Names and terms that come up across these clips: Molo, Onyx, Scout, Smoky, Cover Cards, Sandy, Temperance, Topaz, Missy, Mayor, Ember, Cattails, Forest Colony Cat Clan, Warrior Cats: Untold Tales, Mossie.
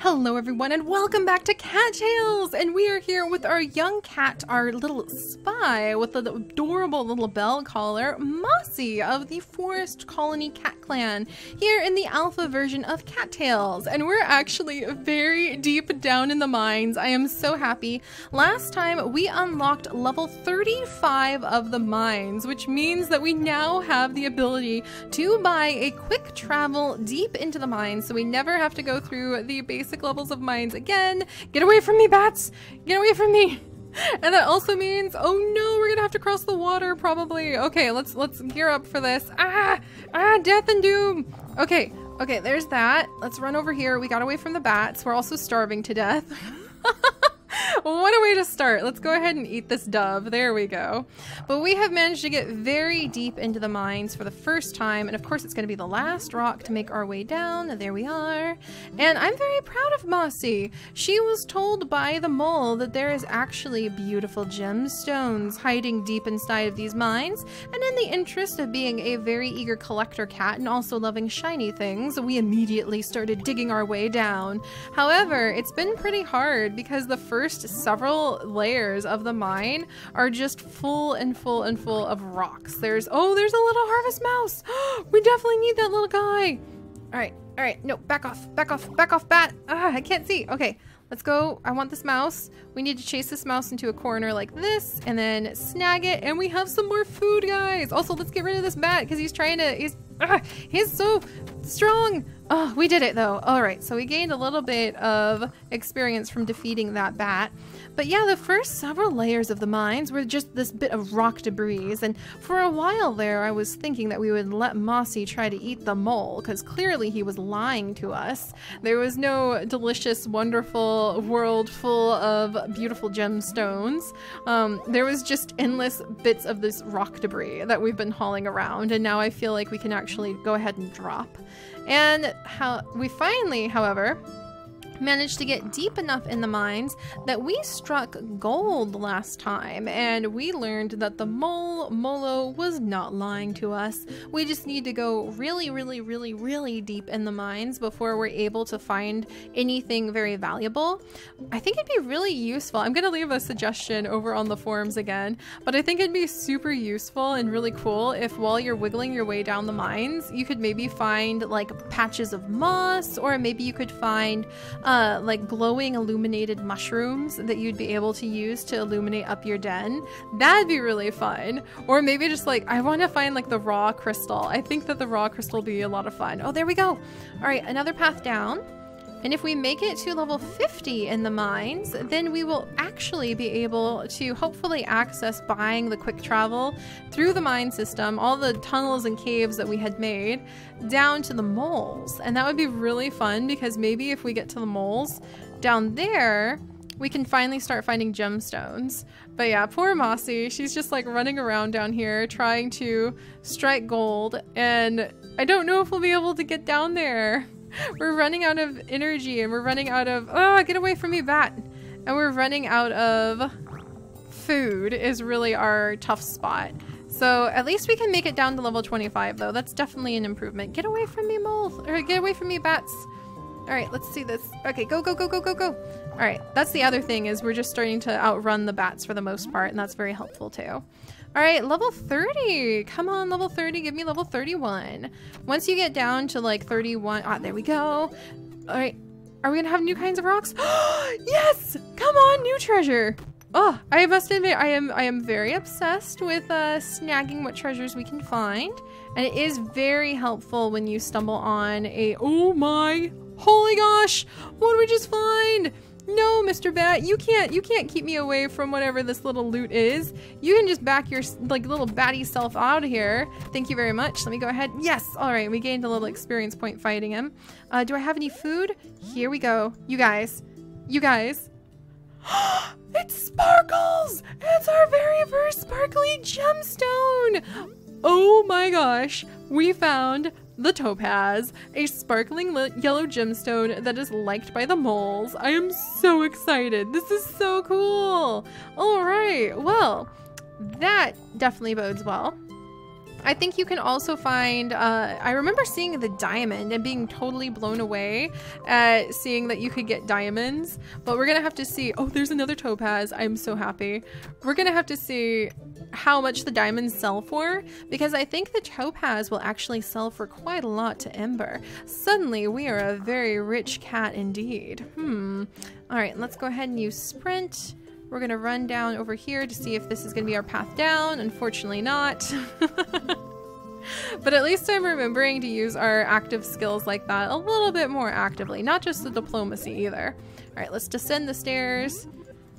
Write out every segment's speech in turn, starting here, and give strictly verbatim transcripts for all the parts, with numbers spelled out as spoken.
Hello everyone and welcome back to Cattails, and we are here with our young cat, our little spy with the adorable little bell collar, Mossie of the Forest Colony Cat Clan, here in the alpha version of Cattails. And we're actually very deep down in the mines. I am so happy. Last time we unlocked level thirty-five of the mines, which means that we now have the ability to buy a quick travel deep into the mines, so we never have to go through the basic levels of mines again. Get away from me, bats! Get away from me! And that also means, oh no, we're gonna have to cross the water probably. Okay, let's let's gear up for this. Ah! Ah! Death and doom! Okay, okay, there's that. Let's run over here. We got away from the bats. We're also starving to death. What a way to start. Let's go ahead and eat this dove. There we go. But we have managed to get very deep into the mines for the first time, and of course it's going to be the last rock to make our way down. There we are. And I'm very proud of Mossie. She was told by the mole that there is actually beautiful gemstones hiding deep inside of these mines, and in the interest of being a very eager collector cat and also loving shiny things, we immediately started digging our way down. However, it's been pretty hard because the first several layers of the mine are just full and full and full of rocks. There's, oh, there's a little harvest mouse. We definitely need that little guy. All right, all right, no, back off, back off, back off, bat. Ah, I can't see. Okay, let's go. I want this mouse. We need to chase this mouse into a corner like this and then snag it, and we have some more food, guys. Also, let's get rid of this bat because he's trying to, he's, ah, he's so strong. Oh, we did it though. All right, so we gained a little bit of experience from defeating that bat. But yeah, the first several layers of the mines were just this bit of rock debris, and for a while there I was thinking that we would let Mossie try to eat the mole, because clearly he was lying to us. There was no delicious, wonderful world full of beautiful gemstones. Um, there was just endless bits of this rock debris that we've been hauling around, and now I feel like we can actually go ahead and drop. And how we finally, however, managed to get deep enough in the mines that we struck gold last time, and we learned that the mole, Molo, was not lying to us. We just need to go really, really, really, really deep in the mines before we're able to find anything very valuable. I think it'd be really useful. I'm gonna leave a suggestion over on the forums again, but I think it'd be super useful and really cool if while you're wiggling your way down the mines, you could maybe find like patches of moss, or maybe you could find Uh, like glowing illuminated mushrooms that you'd be able to use to illuminate up your den. That'd be really fun. Or maybe just like, I want to find like the raw crystal. I think that the raw crystal would be a lot of fun. Oh, there we go. All right, another path down. And if we make it to level fifty in the mines, then we will actually be able to hopefully access buying the quick travel through the mine system, all the tunnels and caves that we had made, down to the moles. And that would be really fun, because maybe if we get to the moles down there, we can finally start finding gemstones. But yeah, poor Mossie, she's just like running around down here trying to strike gold, and I don't know if we'll be able to get down there. We're running out of energy, and we're running out of, oh, get away from me, bat. And we're running out of food is really our tough spot. So at least we can make it down to level twenty-five though. That's definitely an improvement. Get away from me, mole, or get away from me, bats. All right, let's see this. Okay, go, go, go, go, go, go. All right, that's the other thing, is we're just starting to outrun the bats for the most part, and that's very helpful too. All right, level thirty. Come on, level thirty. Give me level thirty-one. Once you get down to like thirty-one, ah, there we go. All right, are we gonna have new kinds of rocks? Yes! Come on, new treasure. Oh, I must admit, I am I am very obsessed with uh, snagging what treasures we can find, and it is very helpful when you stumble on a. Oh my! Holy gosh! What did we just find? No, Mister Bat, you can't you can't keep me away from whatever this little loot is. You can just back your like little batty self out of here. Thank you very much. Let me go ahead. Yes. All right, we gained a little experience point fighting him. Uh, do I have any food? Here we go. You guys. You guys. It sparkles! It's our very first sparkly gemstone! Oh my gosh. We found the topaz, a sparkling yellow gemstone that is liked by the moles. I am so excited. This is so cool. All right, well, that definitely bodes well. I think you can also find, uh, I remember seeing the diamond and being totally blown away at seeing that you could get diamonds, but we're gonna have to see. Oh, there's another topaz. I'm so happy. We're gonna have to see how much the diamonds sell for, because I think the topaz will actually sell for quite a lot to Ember. Suddenly we are a very rich cat indeed. Hmm. All right, let's go ahead and use sprint. We're gonna run down over here to see if this is gonna be our path down. Unfortunately not. But at least I'm remembering to use our active skills like that a little bit more actively, not just the diplomacy either. All right, let's descend the stairs.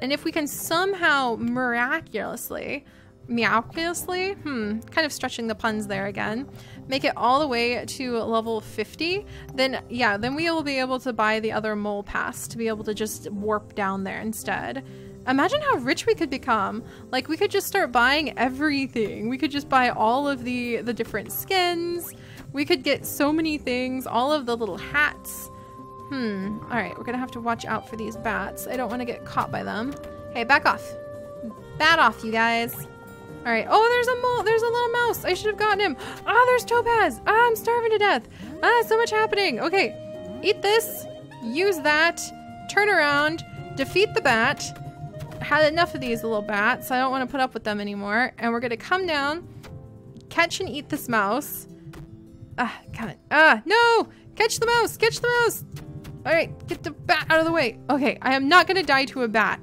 And if we can somehow miraculously, miraculously, hmm, kind of stretching the puns there again, make it all the way to level fifty, then yeah, then we will be able to buy the other mole pass to be able to just warp down there instead. Imagine how rich we could become. Like, we could just start buying everything. We could just buy all of the, the different skins. We could get so many things, all of the little hats. Hmm, all right, we're gonna have to watch out for these bats. I don't wanna get caught by them. Hey, back off. Bat off, you guys. All right, oh, there's a mole, there's a little mouse. I should have gotten him. Ah, oh, there's Topaz. Ah, I'm starving to death. Ah, so much happening. Okay, eat this, use that, turn around, defeat the bat. Had enough of these little bats. I don't want to put up with them anymore. And we're going to come down, catch and eat this mouse. Ah, come on. Ah, no! Catch the mouse! Catch the mouse! Alright, get the bat out of the way. Okay, I am not going to die to a bat.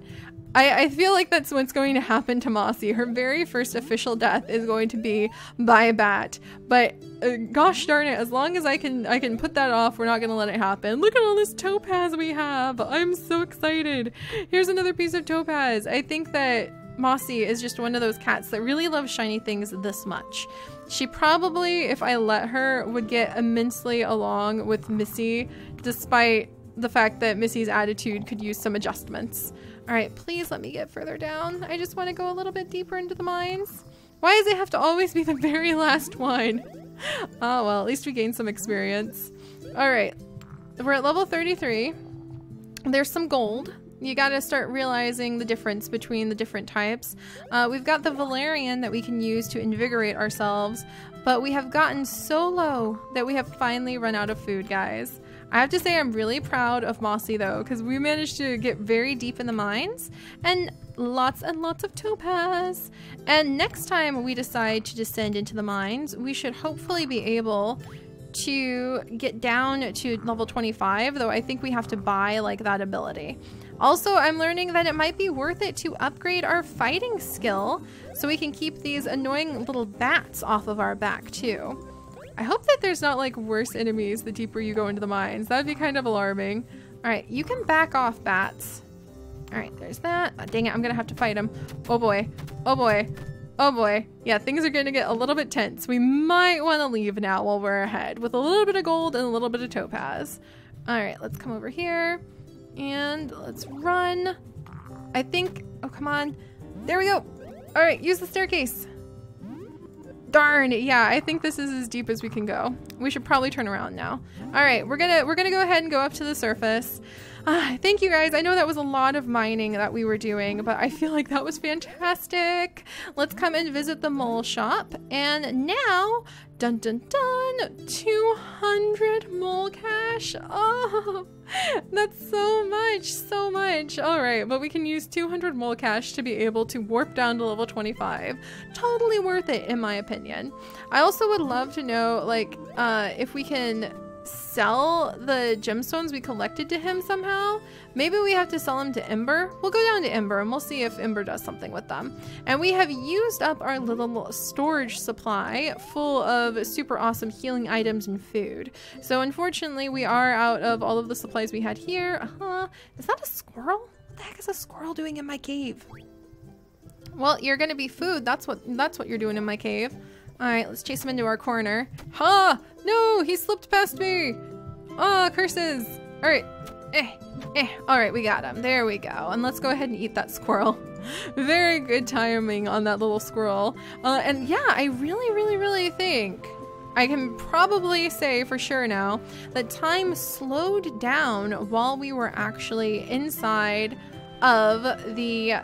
I, I feel like that's what's going to happen to Mossie. Her very first official death is going to be by a bat. But uh, gosh darn it, as long as I can I can put that off, we're not going to let it happen. Look at all this topaz we have. I'm so excited. Here's another piece of topaz. I think that Mossie is just one of those cats that really loves shiny things this much. She probably, if I let her, would get immensely along with Missy, despite the fact that Missy's attitude could use some adjustments. All right, please let me get further down. I just want to go a little bit deeper into the mines. Why does it have to always be the very last one? Oh, well, at least we gained some experience. All right, we're at level thirty-three. There's some gold. You got to start realizing the difference between the different types. Uh, we've got the Valerian that we can use to invigorate ourselves, but we have gotten so low that we have finally run out of food, guys. I have to say I'm really proud of Mossie though, because we managed to get very deep in the mines and lots and lots of topaz. And next time we decide to descend into the mines, we should hopefully be able to get down to level twenty-five, though I think we have to buy like that ability. Also, I'm learning that it might be worth it to upgrade our fighting skill so we can keep these annoying little bats off of our back too. I hope that there's not like worse enemies the deeper you go into the mines. That'd be kind of alarming. All right, you can back off, bats. All right, there's that. Oh, dang it, I'm gonna have to fight him. Oh boy, oh boy, oh boy. Yeah, things are gonna get a little bit tense. We might wanna leave now while we're ahead with a little bit of gold and a little bit of topaz. All right, let's come over here and let's run. I think, oh, come on. There we go. All right, use the staircase. Darn, yeah, I think this is as deep as we can go. We should probably turn around now. All right, we're gonna we're gonna go ahead and go up to the surface. Uh, thank you guys. I know that was a lot of mining that we were doing, but I feel like that was fantastic. Let's come and visit the mole shop. And now, dun dun dun, two hundred mole cash. Oh, that's so much, so much. All right, but we can use two hundred mole cash to be able to warp down to level twenty-five. Totally worth it, in my opinion. I also would love to know, like, uh, if we can sell the gemstones we collected to him somehow. Maybe we have to sell them to Ember. We'll go down to Ember and we'll see if Ember does something with them. And we have used up our little storage supply full of super awesome healing items and food. So unfortunately we are out of all of the supplies we had here. Uh-huh. Is that a squirrel? What the heck is a squirrel doing in my cave? Well, you're gonna be food. That's what, that's what you're doing in my cave. All right, let's chase him into our corner. Ha! Huh! No, he slipped past me. Oh, curses. All right. Eh, eh. All right, we got him. There we go. And let's go ahead and eat that squirrel. Very good timing on that little squirrel. Uh, and yeah, I really, really, really think I can probably say for sure now that time slowed down while we were actually inside of the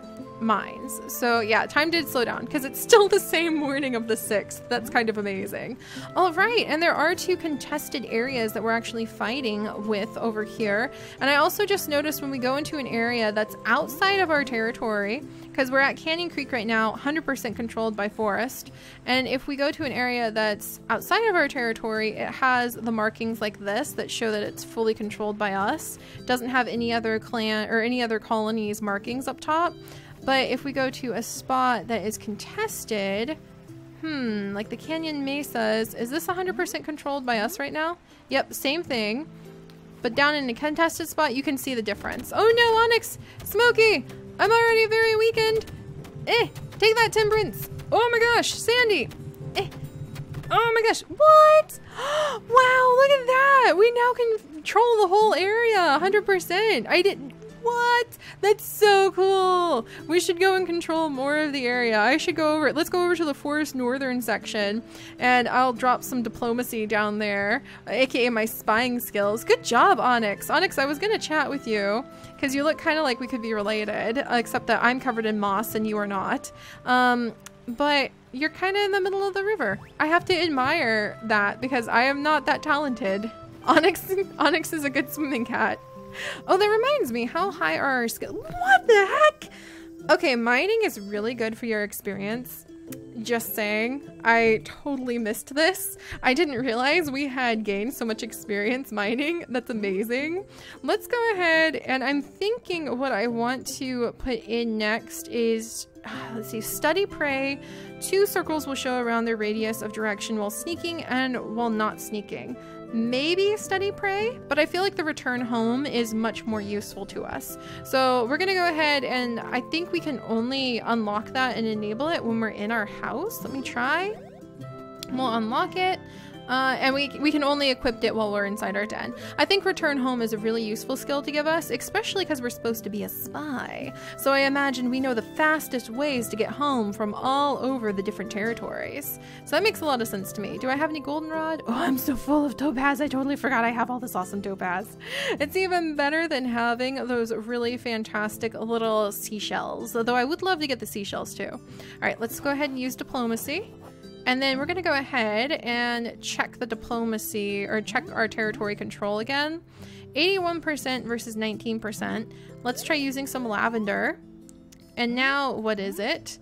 mines. So yeah, time did slow down because it's still the same morning of the sixth. That's kind of amazing. All right, and there are two contested areas that we're actually fighting with over here. And I also just noticed when we go into an area that's outside of our territory, because we're at Canyon Creek right now, one hundred percent controlled by Forest. And if we go to an area that's outside of our territory, it has the markings like this that show that it's fully controlled by us. It doesn't have any other clan or any other colony's markings up top. But if we go to a spot that is contested, hmm, like the Canyon Mesas, is this one hundred percent controlled by us right now? Yep, same thing. But down in a contested spot, you can see the difference. Oh no, Onyx! Smoky! I'm already very weakened! Eh! Take that, Temperance! Oh my gosh! Sandy! Eh! Oh my gosh! What? Wow, look at that! We now control the whole area! one hundred percent! I didn't... What? That's so cool! We should go and control more of the area. I should go over... Let's go over to the Forest Northern section, and I'll drop some diplomacy down there, aka my spying skills. Good job, Onyx! Onyx, I was gonna chat with you, because you look kind of like we could be related, except that I'm covered in moss and you are not. Um, but... You're kind of in the middle of the river. I have to admire that because I am not that talented. Onyx, Onyx is a good swimming cat. Oh, that reminds me. How high are our skills? What the heck? Okay, mining is really good for your experience. Just saying. I totally missed this. I didn't realize we had gained so much experience mining. That's amazing. Let's go ahead, and I'm thinking what I want to put in next is... Let's see, study prey. Two circles will show around their radius of direction while sneaking and while not sneaking. Maybe study prey, but I feel like the return home is much more useful to us. So we're gonna go ahead, and I think we can only unlock that and enable it when we're in our house. Let me try. We'll unlock it. Uh, and we, we can only equip it while we're inside our den. I think return home is a really useful skill to give us, especially because we're supposed to be a spy. So I imagine we know the fastest ways to get home from all over the different territories. So that makes a lot of sense to me. Do I have any goldenrod? Oh, I'm so full of topaz. I totally forgot I have all this awesome topaz. It's even better than having those really fantastic little seashells, although I would love to get the seashells too. All right, let's go ahead and use diplomacy. And then we're gonna go ahead and check the diplomacy, or check our territory control again. eighty-one percent versus nineteen percent. Let's try using some lavender. And now, what is it?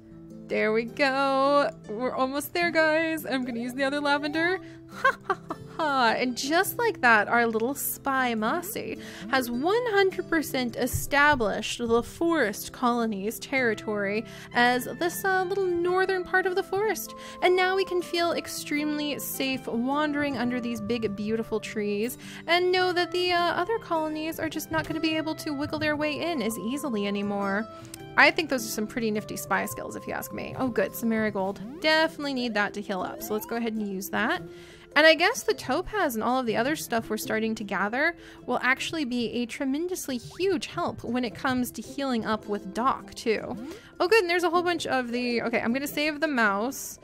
There we go. We're almost there, guys. I'm gonna use the other lavender. Ha ha ha ha. And just like that, our little spy Mossie has one hundred percent established the Forest Colony's territory as this uh, little northern part of the forest. And now we can feel extremely safe wandering under these big, beautiful trees, and know that the uh, other colonies are just not gonna be able to wiggle their way in as easily anymore. I think those are some pretty nifty spy skills, if you ask me. Oh good, some marigold. Definitely need that to heal up, so let's go ahead and use that. And I guess the topaz and all of the other stuff we're starting to gather will actually be a tremendously huge help when it comes to healing up with Doc, too. Oh good, and there's a whole bunch of the... Okay, I'm gonna save the mouse.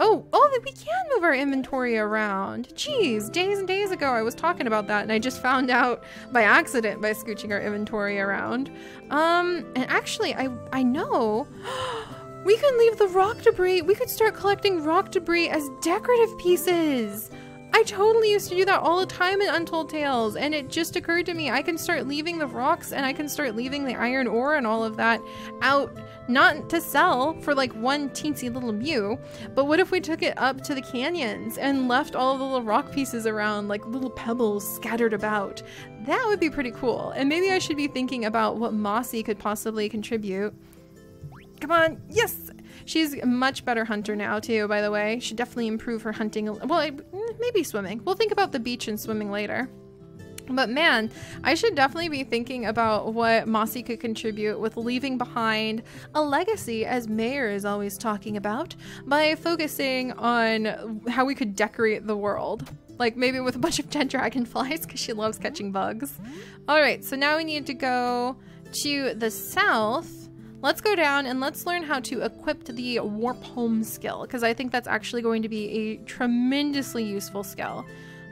Oh, oh, we can move our inventory around. Jeez, days and days ago I was talking about that, and I just found out by accident by scooching our inventory around. Um, and actually, I, I know... We can leave the rock debris. We could start collecting rock debris as decorative pieces. I totally used to do that all the time in Untold Tales, and it just occurred to me I can start leaving the rocks, and I can start leaving the iron ore and all of that out, not to sell for like one teensy little mew, but what if we took it up to the canyons and left all of the little rock pieces around, like little pebbles scattered about? That would be pretty cool, and maybe I should be thinking about what Mossie could possibly contribute. Come on, yes! She's a much better hunter now, too, by the way. Should definitely improve her hunting. Well, maybe swimming. We'll think about the beach and swimming later. But man, I should definitely be thinking about what Mossie could contribute with leaving behind a legacy, as Mayor is always talking about, by focusing on how we could decorate the world. Like maybe with a bunch of dead dragonflies, because she loves catching bugs. Alright, so now we need to go to the south. Let's go down and let's learn how to equip the warp home skill, because I think that's actually going to be a tremendously useful skill.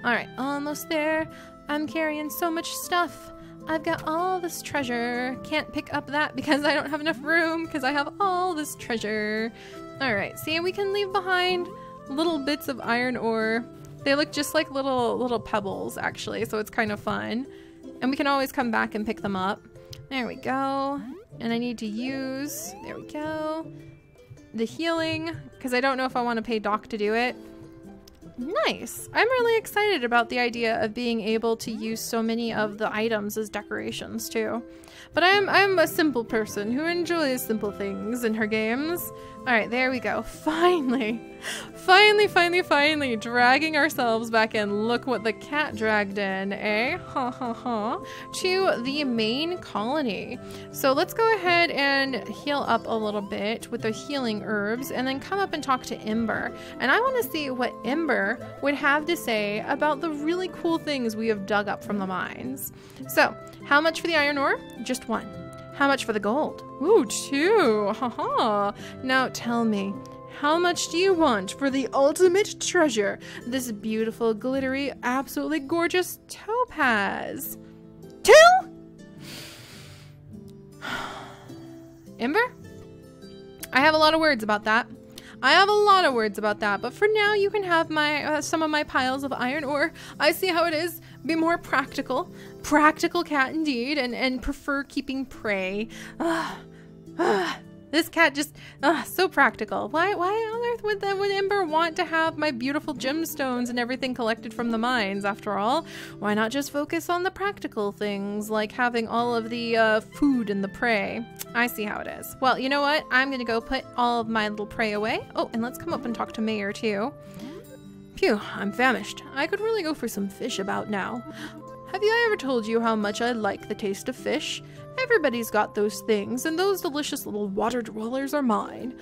All right, almost there. I'm carrying so much stuff. I've got all this treasure. Can't pick up that because I don't have enough room because I have all this treasure. All right, see, we can leave behind little bits of iron ore. They look just like little little pebbles, actually, so it's kind of fun. And we can always come back and pick them up. There we go. And I need to use, there we go, the healing, because I don't know if I want to pay Doc to do it. Nice! I'm really excited about the idea of being able to use so many of the items as decorations too. But I'm, I'm a simple person who enjoys simple things in her games. Alright, there we go. Finally! Finally, finally, finally dragging ourselves back in. Look what the cat dragged in, eh? Ha ha ha. To the main colony. So let's go ahead and heal up a little bit with the healing herbs and then come up and talk to Ember. And I want to see what Ember would have to say about the really cool things we have dug up from the mines. So, how much for the iron ore? Just one. How much for the gold? Ooh, two. Ha ha. Now tell me, how much do you want for the ultimate treasure? This beautiful, glittery, absolutely gorgeous topaz. Two? Ember? I have a lot of words about that. I have a lot of words about that, but for now you can have my uh, some of my piles of iron ore. I see how it is. Be more practical. Practical cat indeed, and, and prefer keeping prey. Ugh. Ugh. This cat just, uh, so practical. Why, why on earth would that, would Ember want to have my beautiful gemstones and everything collected from the mines, after all? Why not just focus on the practical things, like having all of the uh, food and the prey? I see how it is. Well, you know what? I'm gonna go put all of my little prey away. Oh, and let's come up and talk to Mayor, too. Phew, I'm famished. I could really go for some fish about now. Have you ever told you how much I like the taste of fish? Everybody's got those things, and those delicious little water dwellers are mine.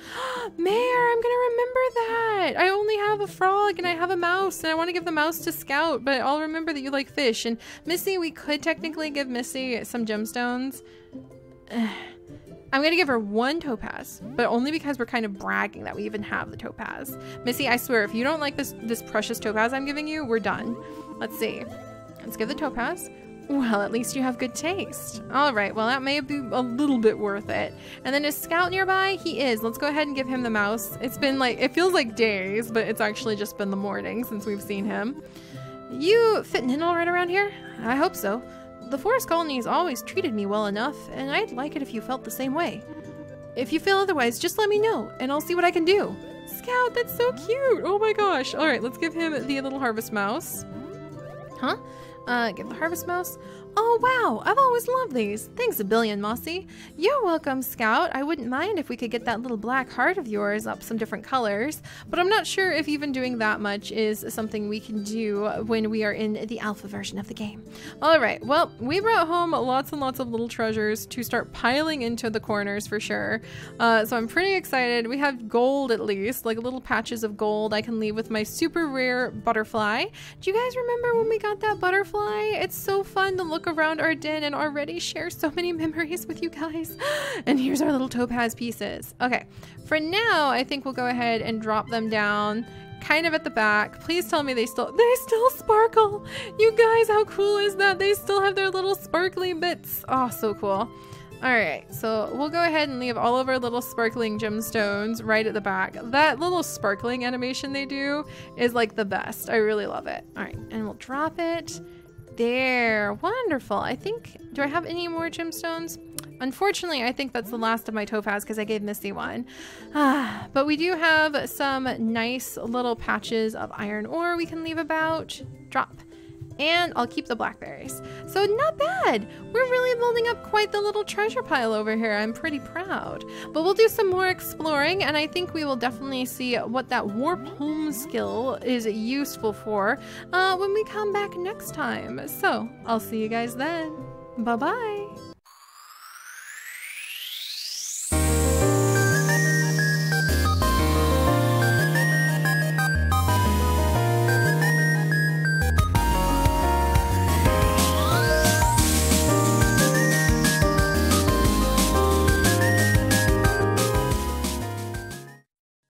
Mayor, I'm gonna remember that! I only have a frog and I have a mouse, and I want to give the mouse to Scout, but I'll remember that you like fish. And Missy, we could technically give Missy some gemstones. I'm gonna give her one topaz, but only because we're kind of bragging that we even have the topaz. Missy, I swear, if you don't like this, this precious topaz I'm giving you, we're done. Let's see. Let's give the topaz. Well, at least you have good taste. All right, well, that may be a little bit worth it. And then is Scout nearby? He is. Let's go ahead and give him the mouse. It's been like, it feels like days, but it's actually just been the morning since we've seen him. You fitting in all right around here? I hope so. The Forest Colony has always treated me well enough, and I'd like it if you felt the same way. If you feel otherwise, just let me know, and I'll see what I can do. Scout, that's so cute. Oh my gosh. All right, let's give him the little harvest mouse. Huh? Uh, give the harvest mouse. Oh wow, I've always loved these. Thanks a billion, Mossie. You're welcome, Scout. I wouldn't mind if we could get that little black heart of yours up some different colors, but I'm not sure if even doing that much is something we can do when we are in the alpha version of the game. All right, well, we brought home lots and lots of little treasures to start piling into the corners for sure. Uh, so I'm pretty excited. We have gold at least, like little patches of gold I can leave with my super rare butterfly. Do you guys remember when we got that butterfly? It's so fun to look around our den and already share so many memories with you guys. And here's our little topaz pieces. Okay, for now, I think we'll go ahead and drop them down kind of at the back. Please tell me they still, they still sparkle. You guys, how cool is that? They still have their little sparkly bits. Oh, so cool. All right, so we'll go ahead and leave all of our little sparkling gemstones right at the back. That little sparkling animation they do is like the best. I really love it. All right, and we'll drop it. There, wonderful. I think, do I have any more gemstones? Unfortunately, I think that's the last of my topaz because I gave Missy one. Ah, but we do have some nice little patches of iron ore we can leave about. Drop. And I'll keep the blackberries. So not bad. We're really building up quite the little treasure pile over here. I'm pretty proud. But we'll do some more exploring, and I think we will definitely see what that warp home skill is useful for uh, when we come back next time. So I'll see you guys then. Bye-bye.